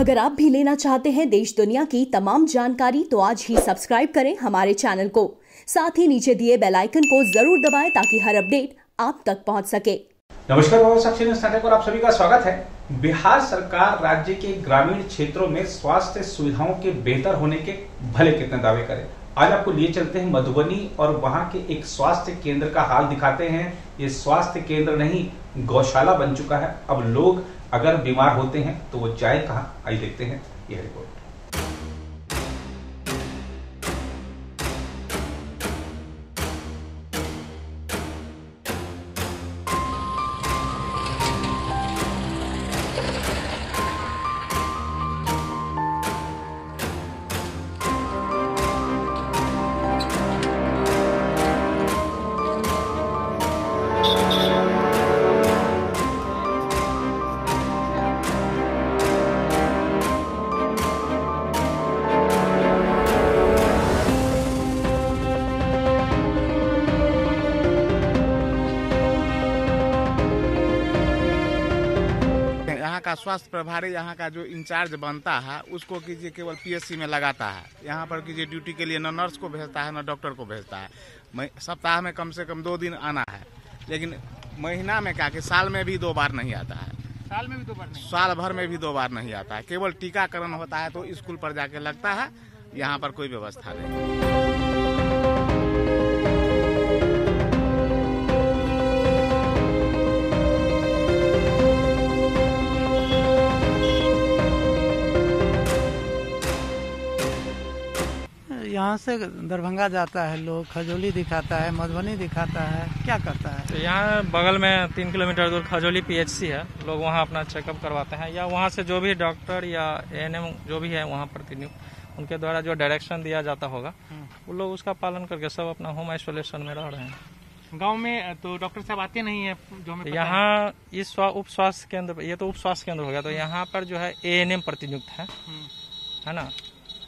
अगर आप भी लेना चाहते हैं देश दुनिया की तमाम जानकारी तो आज ही सब्सक्राइब करें हमारे चैनल को। साथ ही नीचे दिए बेल आइकन को जरूर दबाएं ताकि हर अपडेट आप तक पहुंच सके। नमस्कार, आप सभी का स्वागत है। बिहार सरकार राज्य के ग्रामीण क्षेत्रों में स्वास्थ्य सुविधाओं के बेहतर होने के भले कितने दावे करे, आज आपको लिए चलते हैं मधुबनी और वहाँ के एक स्वास्थ्य केंद्र का हाल दिखाते हैं। ये स्वास्थ्य केंद्र नहीं, गौशाला बन चुका है। अब लोग अगर बीमार होते हैं तो वो जाए कहां, आइए देखते हैं यह रिपोर्ट। स्वास्थ्य प्रभारी यहाँ का जो इंचार्ज बनता है उसको कीजिए केवल पीएससी में लगाता है। यहाँ पर कीजिए ड्यूटी के लिए न नर्स को भेजता है न डॉक्टर को भेजता है। सप्ताह में कम से कम 2 दिन आना है, लेकिन महीना में क्या कि साल में भी 2 बार नहीं आता है। साल में भी 2 बार नहीं, साल भर में भी 2 बार नहीं आता है। केवल टीकाकरण होता है तो स्कूल पर जाके लगता है, यहाँ पर कोई व्यवस्था नहीं। यहाँ से दरभंगा जाता है लोग, खजौली दिखाता है, मधुबनी दिखाता है, क्या करता है। तो यहाँ बगल में 3 किलोमीटर दूर खजौली पीएचसी है, लोग वहाँ अपना चेकअप करवाते हैं या वहाँ से जो भी डॉक्टर या एएनएम जो भी है वहाँ प्रतिनियुक्त, उनके द्वारा जो डायरेक्शन दिया जाता होगा वो लोग उसका पालन करके सब अपना होम आइसोलेशन में रह रहे हैं। गाँव में तो डॉक्टर साहब आते नहीं है जो यहाँ इस उप स्वास्थ्य केंद्र, ये तो उप स्वास्थ्य केंद्र हो गया, तो यहाँ पर जो है एएनएम प्रतिनियुक्त है ना,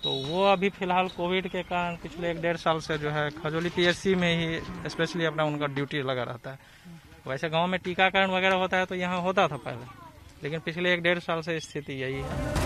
तो वो अभी फिलहाल कोविड के कारण पिछले 1-1.5 साल से जो है खजौली पीएचसी में ही स्पेशली अपना उनका ड्यूटी लगा रहता है। वैसे गांव में टीकाकरण वगैरह होता है तो यहाँ होता था पहले, लेकिन पिछले 1-1.5 साल से स्थिति यही है।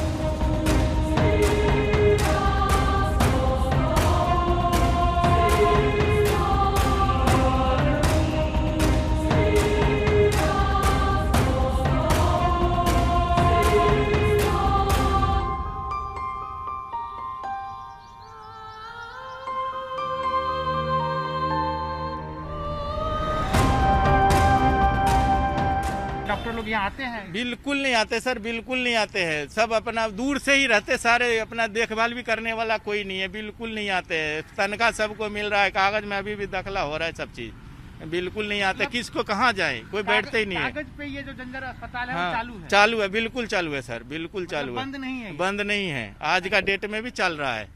डॉक्टर लोग यहाँ आते हैं? बिल्कुल नहीं आते सर, बिल्कुल नहीं आते हैं। सब अपना दूर से ही रहते, सारे अपना देखभाल भी करने वाला कोई नहीं है, बिल्कुल नहीं आते हैं। तनखा सबको मिल रहा है, कागज में अभी भी दाखिला हो रहा है, सब चीज बिल्कुल नहीं आते। किसको कहाँ जाए, कोई बैठते ही नहीं है। कागज पे ये जो जंजर अस्पताल है, हाँ, चालू है, बिल्कुल चालू है सर, बिल्कुल चालू है, बंद नहीं है। आज का डेट में भी चल रहा है,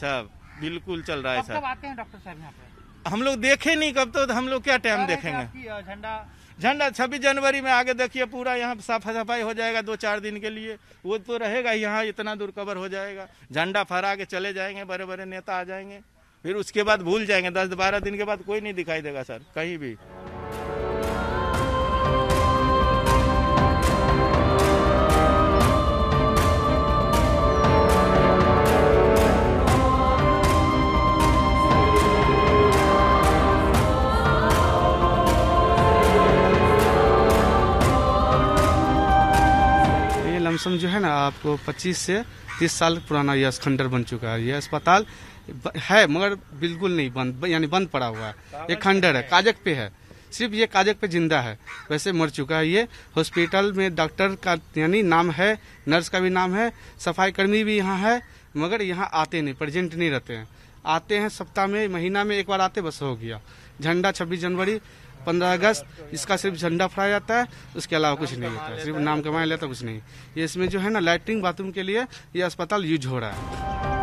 सब बिल्कुल चल रहा है सर। आते हैं डॉक्टर साहब यहाँ पे? हम लोग देखे नहीं कब, तो हम लोग क्या टाइम देखेंगे। झंडा 26 जनवरी में आगे देखिए, पूरा यहाँ साफ सफाई हो जाएगा 2-4 दिन के लिए, वो तो रहेगा यहाँ, इतना दूर कवर हो जाएगा। झंडा फहरा के चले जाएंगे, बड़े बड़े नेता आ जाएंगे, फिर उसके बाद भूल जाएंगे। 10-12 दिन के बाद कोई नहीं दिखाई देगा सर कहीं भी। लमसम जो है ना आपको 25 से 30 साल पुराना यह खंडर बन चुका है। यह अस्पताल है मगर बिल्कुल नहीं बंद, यानी बंद पड़ा हुआ है। ये खंडर है, कागज पे है, सिर्फ ये कागज पे जिंदा है, वैसे मर चुका है। ये हॉस्पिटल में डॉक्टर का यानी नाम है, नर्स का भी नाम है, सफाई कर्मी भी यहाँ है, मगर यहाँ आते नहीं, प्रेजेंट नहीं रहते हैं। आते हैं सप्ताह में, महीना में 1 बार आते, बस हो गया। झंडा 26 जनवरी, 15 अगस्त, इसका सिर्फ झंडा फहराया जाता है, उसके अलावा कुछ नहीं होता है, सिर्फ नाम कमाया लेता, कुछ नहीं। ये इसमें जो है ना लैट्रिन बाथरूम के लिए ये अस्पताल यूज हो रहा है।